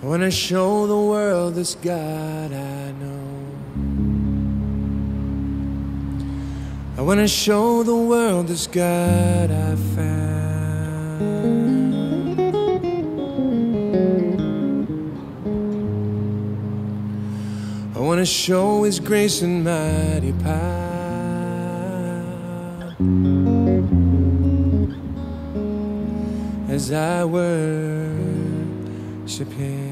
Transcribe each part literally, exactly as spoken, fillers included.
when I show the world this God I know. I want to show the world this God I found. I want to show His grace and mighty power as I worship Him.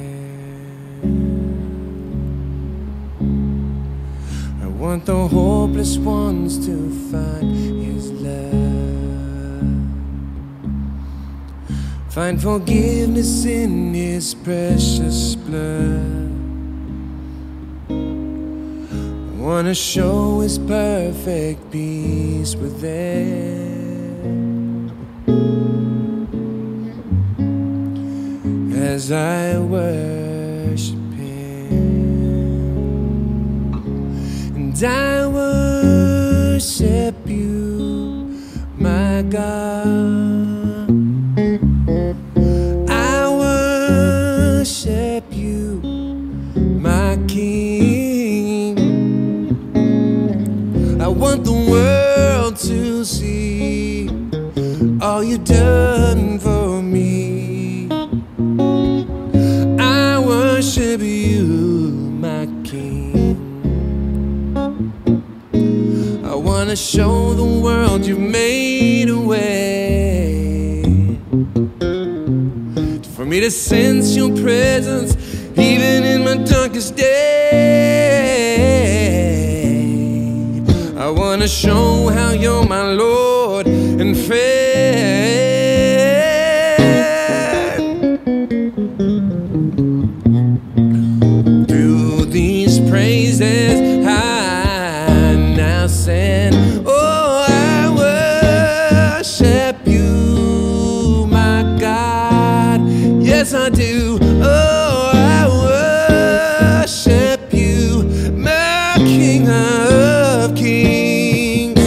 I want the hopeless ones to find His love, find forgiveness in His precious blood. I want to show His perfect peace within, as I worship Him. And I worship You, my God. I worship You, my King. I want the world to see all You've done for me. I worship You, my King. I want to show the world You've made a way for me to sense Your presence even in my darkest day. I want to show how You're my Lord and friend. Yes, I do. Oh, I worship You, my King of Kings.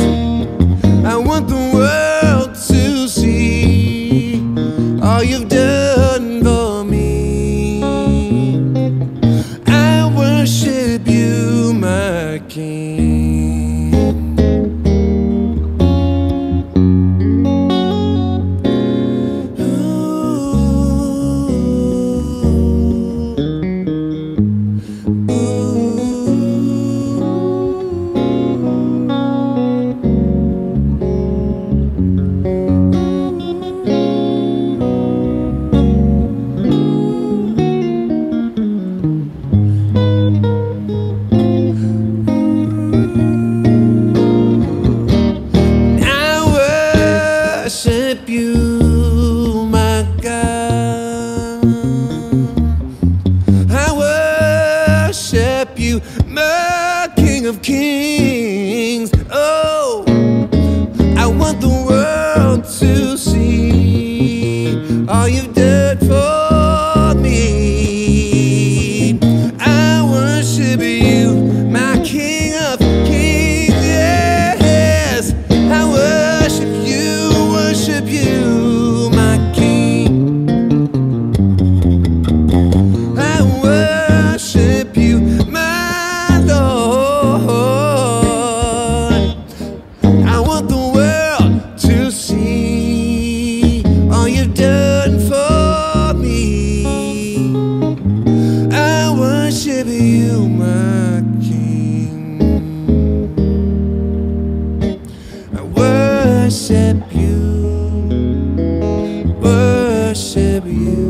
I want the world to see all You've done for me. I worship You, my King. You, my God, I worship You, my King of Kings. Oh, I want the world to see all You've done for me. I worship You, my King of Kings. Yes, I worship You, worship You. You, my King, I worship You, worship You.